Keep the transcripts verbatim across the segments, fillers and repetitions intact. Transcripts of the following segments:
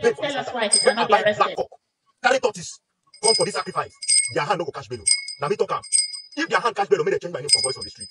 Tell us why it will not be arrested. Carry torches. Come for this sacrifice. Their hand no go catch Bello. Now me talk am. If their hand catch Bello, may they change my name for voice on the street.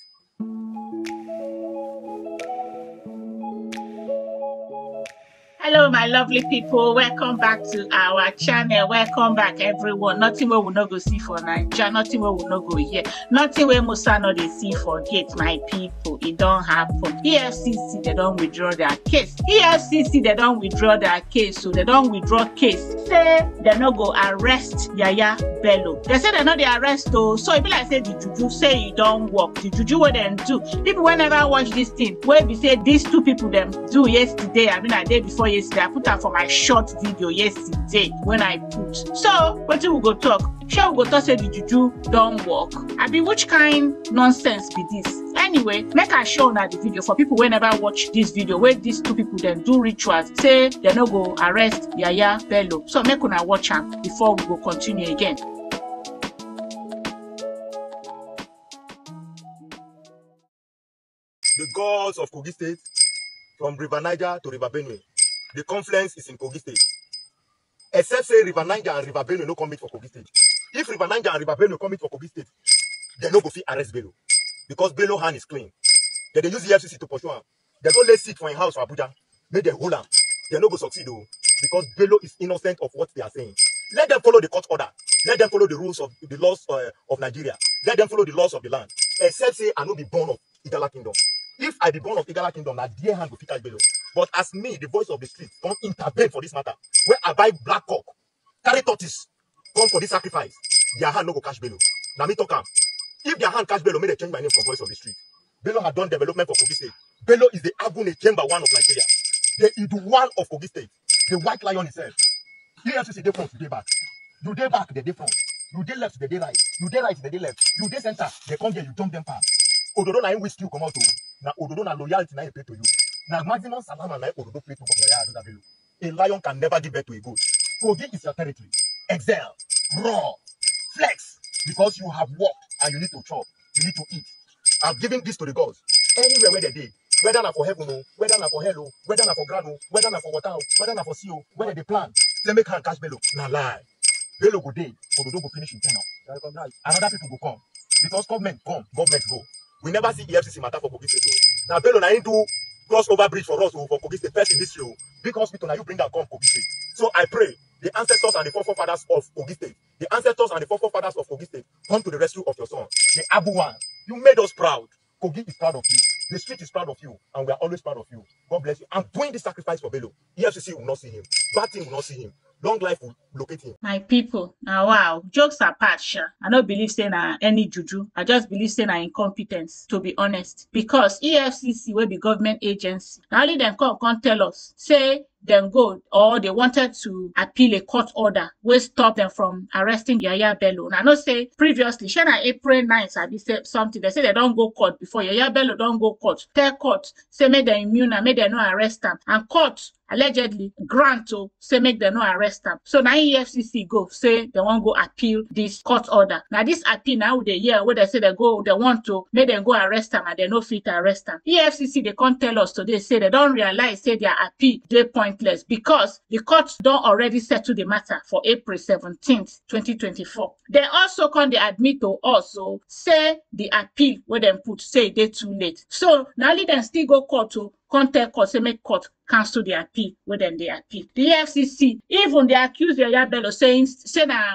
Hello, my lovely people. Welcome back to our channel. Welcome back, everyone. Nothing we will not go see for Naija. Nothing we will not go here. Nothing we Musa no dey see for gate, my people. It don't happen. E F C C, they don't withdraw their case. E F C C, they don't withdraw their case. So they don't withdraw case. Say they no go arrest Yahaya Bello. They say they no dey arrest though. So it be like say the juju say you don't work. The juju what them do. People whenever watch this thing, where we say these two people them do yesterday. I mean a day before yesterday. I put her for my short video yesterday when I put. So, what we go talk? Shall we go talk say the juju don't work? I be which kind nonsense be this? Anyway, make I show now the video for people whenever never watch this video where these two people then do rituals, say they no go arrest Yahaya Bello. So make una watch them before we go continue again. The gods of Kogi State, from River Niger to River Benue. The confluence is in Kogi State. Except say River Niger and River Benue no commit for Kogi State. If River Niger and River Benue commit for Kogi State, they no go fit arrest Bello. Because Bello hand is clean. They, they use the F C C to pursue him. They go lay sick for his house for Abuja. Make them hold him. They no go succeed though. Because Bello is innocent of what they are saying. Let them follow the court order. Let them follow the rules of the laws uh, of Nigeria. Let them follow the laws of the land. Except say I no be born of Igala Kingdom. If I be born of Igala Kingdom, na dear hand go fit catch Bello. But as me, the voice of the street, don't intervene for this matter. Where I buy black cock, carry torches, come for this sacrifice. Their hand no go catch Bello. Now me talk am. If their hand catch Bello, may they change my name for voice of the street. Bello had done development for Kogi State. Bello is the Agune chamber one of Nigeria. They is the one of Kogi State. The white lion itself. The E F C C they front, they back. You they back, they they front. You they left, they they right. You they right, they they left. You they center, they come there, you jump them past. Ododo na whiskey you come out to. Na Ododo na loyalty na pay to you. Now, maximum salam and I will do play to Kogi Bello. A lion can never give birth to a goat. Kogi is your territory. Excel, raw, flex, because you have walked and you need to chop, you need to eat. I'm giving this to the gods. Anywhere where they did, whether not for heaven, whether not for hell, whether not for ground, whether not for water, whether not for sea, whether they plan, they make hand catch Bello. Now lie. Bello go day, Ododo go finish in Kenya. Another people go come. Because government come, government go. We never see E F C C matter for Kogi State. Now Bello na into crossover bridge for us over Kogi State, first in history. Big hospital now you bring that come Kogi State. So I pray the ancestors and the forefathers of Kogi State, the ancestors and the forefathers of Kogi State, come to the rescue of your son, the Abu one. You made us proud. Kogi is proud of you. The street is proud of you, and we are always proud of you. God bless you. I'm doing this sacrifice for Bello. E F C C will not see him. Bad thing will not see him. Long life will locate him. My people, now wow, jokes apart, sure. I don't believe saying uh, any juju. I just believe saying uh, incompetence, to be honest. Because E F C C will be government agency. Now only them come, come tell us, say them go, or they wanted to appeal a court order, will stop them from arresting Yahaya Bello. Now not say previously, Shena April ninth, I said something. They say they don't go court before. Yahaya Bello don't go court. Tell court, say make them immune and make them no arrest them. And court allegedly grant to say make them no arrest them. So now E F C C go say they won't go appeal this court order. Now this appeal now they hear where they say they go, they want to make them go arrest them and they no fit to arrest them. E F C C they can't tell us today, say they don't realize say their appeal they pointless because the court don't already settle the matter for April seventeenth twenty twenty-four. They also can't they admit to also say the appeal where them put say they too late. So now they them still go court to contact court, say make court cancel the appeal within the appeal. The E F C C, even they accuse Yahaya Bello saying say na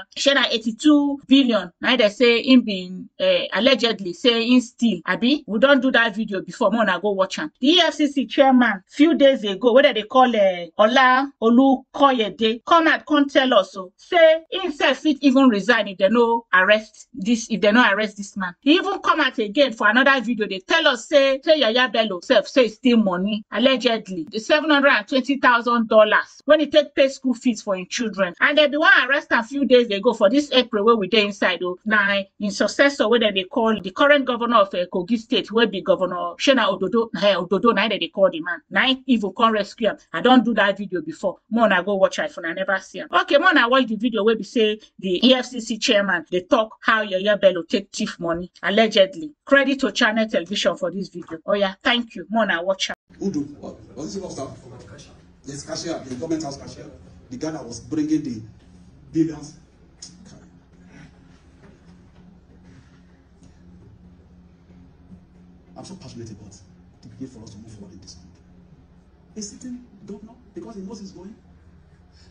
eighty-two billion. Now they say him being uh, allegedly saying still. Abi, we don't do that video before. More now go watch him. The E F C C chairman few days ago, whether they call uh, Ola Olukoyede, come out, come tell us so. Say himself fit even resign if they no arrest this, if they no arrest this man. He even come out again for another video. They tell us say say Yahaya Bello self say steal money allegedly. The seven one hundred twenty thousand dollars when he take pay school fees for his children. And they be one arrest a few days ago for this April where we dey inside oh. Now in successor where they call the current governor of uh, Kogi State where be governor Shena Ododo, uh, Ododo now they call the man. Now if you can't rescue him. I don't do that video before. More na go watch it for I never see him. Okay, more na watch the video where we say the E F C C chairman they talk how Yahaya Bello take thief money allegedly. Credit to Channels Television for this video. Oh yeah, thank you. More na watch. Udo, what? Was this enough staff? There's cashier, the government house cashier. the guy that was bringing the billions. I'm so passionate about the need for us to move forward in this country. A sitting governor, because he knows he's going.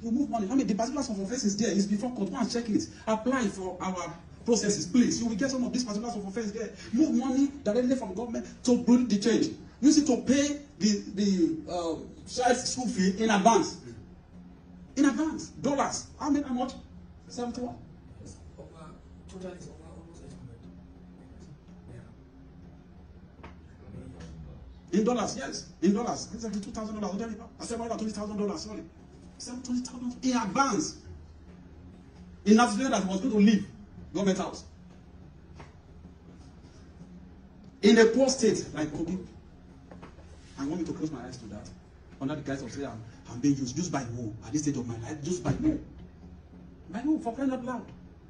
You move money. I mean, the particulars of offense is there. It's before court. Go and check it. Apply for our processes, please. You will get some of these particulars of offense there. Move money directly from government to bring the change. Use it to pay the the uh, child's school fee in advance. In advance, dollars. How many? How much? Seventy-one. Total is over almost eight hundred. In dollars, yes. In dollars, it's like two thousand dollars. I said more than twenty thousand dollars. Sorry. seven hundred twenty thousand in advance. In that student that was going to leave government house. In a poor state like Kogi. I want me to close my eyes to that. Under the guise of saying I'm, I'm being used, used by who? At this stage of my life, just by who? By who? For crying out loud.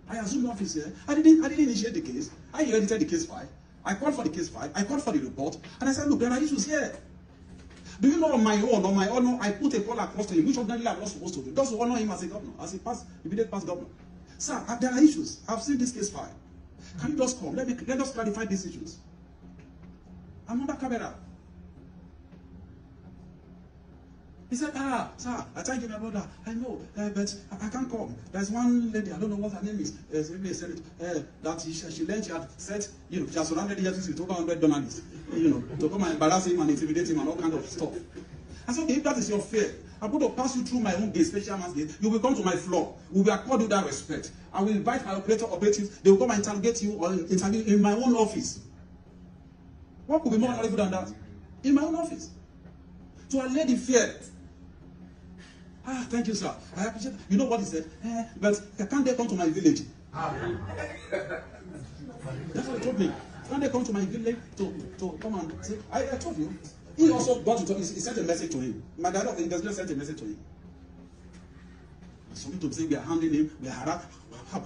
I assumed office here. I didn't I didn't initiate the case. I edited the case file. I called for the case file. I called for the report. And I said, look, there are issues here. Do you know on my own, on my own, I put a call across to him, which ordinarily I'm not supposed to do. Just to honor him as a governor, as a past, immediate past governor. Sir, there are issues. I've seen this case file. Can you just come? Let me let us clarify these issues. I'm under camera. He said, ah, sir, I thank you, my brother. I know, uh, but I, I can't come. There's one lady, I don't know what her name is. Uh, said, uh, that she, she learned she had said, you know, she has surrounded the office with over one hundred journalists, you know, to come and embarrass him and intimidate him and all kind of stuff. I said, okay, if that is your fear, I'm going to pass you through my own gate, special man's gate. You will come to my floor. We will accord you that respect. I will invite my operator operatives. They will come and interrogate you or interview in my own office. What could be more honorable than that? In my own office. So I let the fear. Ah, thank you, sir. I appreciate it. You know what he said? Eh, but can't they come to my village? That's what he told me. Can't they come to my village to, to come and say, I, I told you. He also got to talk. He sent a message to him. My dad of the sent a message to him. Some people say we are handling him, we are harassing him.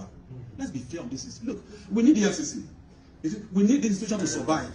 Let's be fair on this issue. Look, we need the F C C. We need the institution to survive.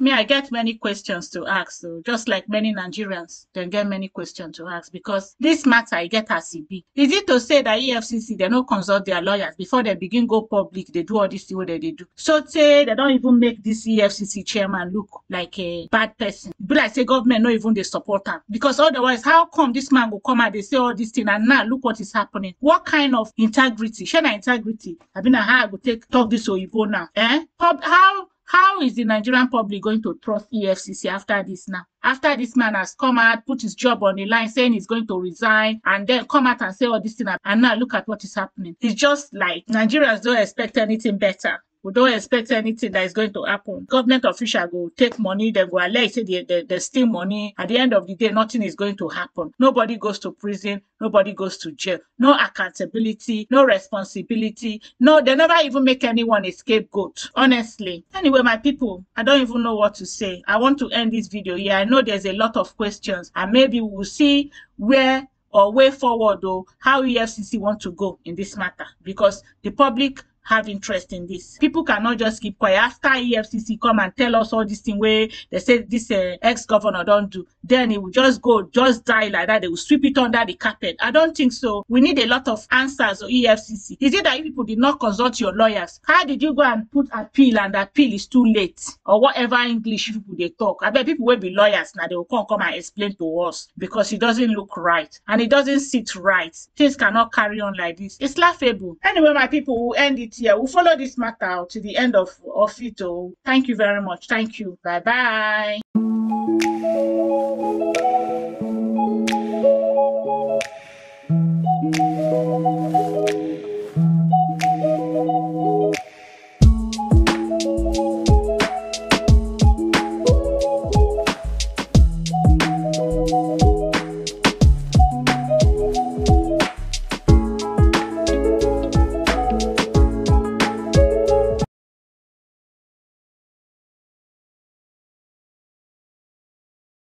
Me, I get many questions to ask, so just like many Nigerians, they get many questions to ask because this matter I get as it be. Is it to say that E F C C they don't consult their lawyers before they begin go public? They do all this thing what they do. So say they don't even make this E F C C chairman look like a bad person. But I say government no even they support him because otherwise how come this man will come and they say all this thing and now look what is happening? What kind of integrity? Shena integrity. I mean, how I go take talk this Oyibo now? Eh? How? How is the Nigerian public going to trust E F C C after this now? After this man has come out, put his job on the line, saying he's going to resign, and then come out and say all this thing, and now look at what is happening. It's just like Nigerians don't expect anything better. We don't expect anything that is going to happen. Government officials go take money, they go alert, they, they, they steal money. At the end of the day, nothing is going to happen. Nobody goes to prison. Nobody goes to jail. No accountability, no responsibility. No, they never even make anyone a scapegoat, honestly. Anyway, my people, I don't even know what to say. I want to end this video here. I know there's a lot of questions, and maybe we'll see where or way forward, though, how E F C C want to go in this matter, because the public have interest in this. People cannot just keep quiet. After E F C C come and tell us all this thing where they say this uh, ex-governor don't do, then it will just go, just die like that. They will sweep it under the carpet. I don't think so. We need a lot of answers or E F C C. Is it that you people did not consult your lawyers? How did you go and put appeal and appeal is too late? Or whatever English people they talk. I bet people will be lawyers now. They will come, come and explain to us because it doesn't look right and it doesn't sit right. Things cannot carry on like this. It's laughable. Anyway, my people, we'll end it here. We'll follow this matter to the end of, of it all. Thank you very much. Thank you. Bye-bye.